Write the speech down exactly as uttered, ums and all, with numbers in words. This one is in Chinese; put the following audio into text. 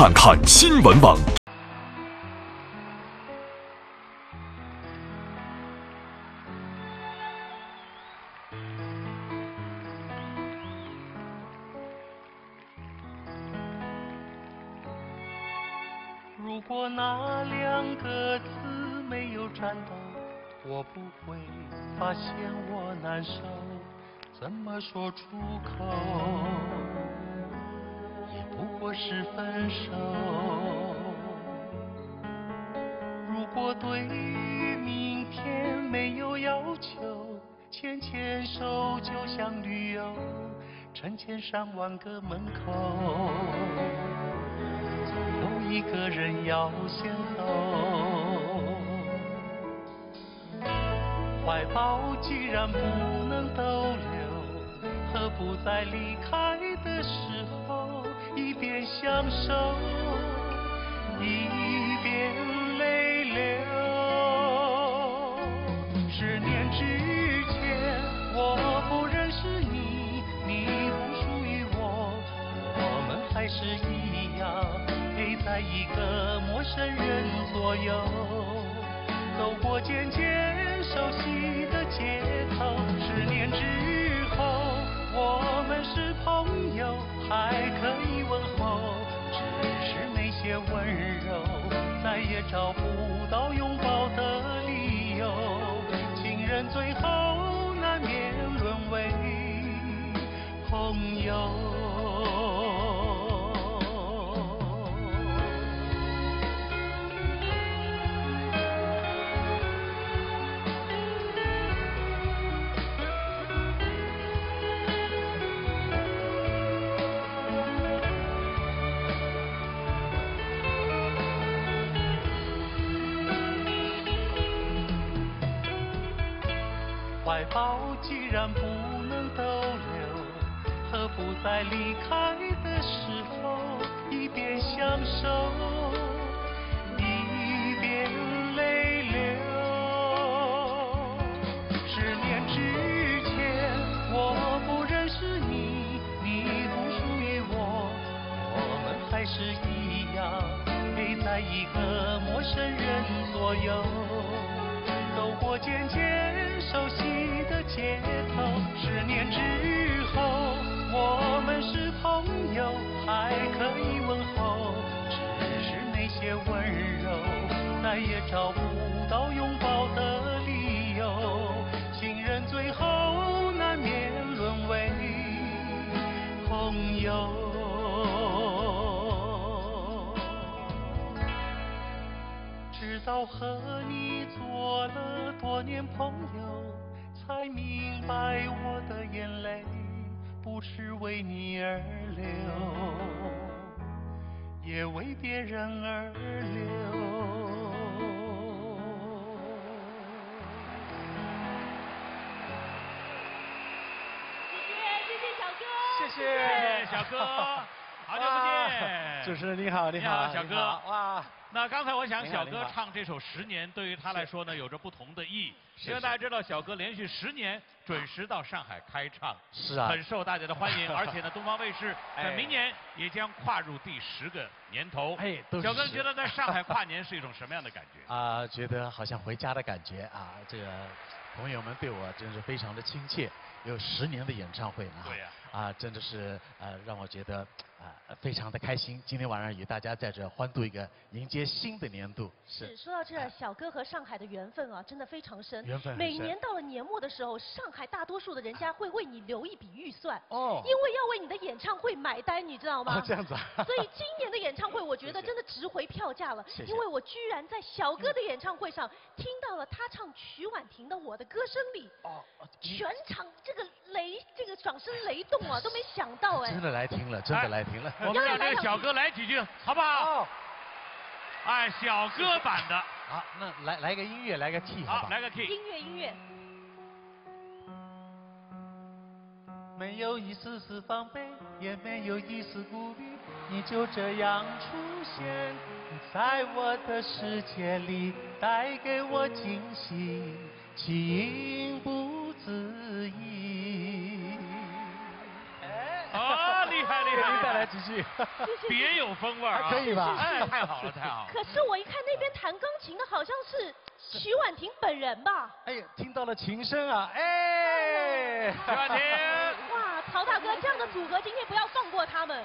看看新闻网。如果那两个字没有颤抖，我不会发现我难受，怎么说出口？ 不过是分手。如果对明天没有要求，牵牵手就像旅游，成千上万个门口，总有一个人要先走。怀抱既然不能逗留，何不在离开的时候？ 一边享受，一边泪流。十年之前，我不认识你，你不属于我，我们还是一样，陪在一个陌生人左右，走过渐渐熟悉的街头。十年之后，我们是朋友，还可以。 温柔，再也找不到拥抱的理由。情人最后难免沦为朋友。 怀抱既然不能逗留，何不在离开的时候一边享受，一边泪流？十年之前，我不认识你，你不属于我，我们还是一样，陪在一个陌生人左右，走过渐渐。 熟悉的街头，十年之后，我们是朋友，还可以问候。只是那些温柔，再也找不到拥抱的理由。情人最后难免沦为朋友。 直到和你做了多年朋友，才明白我的眼泪不是为你而流，也为别人而流。谢谢，谢谢小哥，谢谢小哥，好久不见。主持人你好，你好，小哥，哇。 那刚才我想，小哥唱这首《十年》对于他来说呢，有着不同的意义。因为大家知道，小哥连续十年准时到上海开唱，是啊，很受大家的欢迎。而且呢，东方卫视在明年也将跨入第十个年头。哎，小哥觉得在上海跨年是一种什么样的感觉？啊，觉得好像回家的感觉啊！这个朋友们对我真是非常的亲切。有十年的演唱会啊，对呀，啊，真的是呃，让我觉得。 啊，非常的开心！今天晚上与大家在这欢度一个迎接新的年度。是，是说到这，小哥和上海的缘分啊，真的非常深。缘分很深。每年到了年末的时候，上海大多数的人家会为你留一笔预算，哦，因为要为你的演唱会买单，你知道吗？哦，这样子啊。所以今年的演唱会，我觉得真的值回票价了，谢谢因为我居然在小哥的演唱会上听到了他唱曲婉婷的《我的歌声》里，哦，全场这个雷，这个掌声雷动啊，都没想到哎。真的来听了，真的来。 停了，我们让这个小哥来几句，好不好？哎，小哥版的。好，那来来个音乐，来个 key， 好，来个 key。音乐，音乐。没有一丝丝防备，也没有一丝顾虑，你就这样出现在我的世界里，带给我惊喜，情不自已。哎，啊，厉害厉害！再来几句，别有风味儿啊！可以吧？哎，太好了，太好了。可是我一看那边弹钢琴的好像是曲婉婷本人吧？哎呀，听到了琴声啊！哎，曲婉婷。哇，曹大哥，这样的组合今天不要放过他们。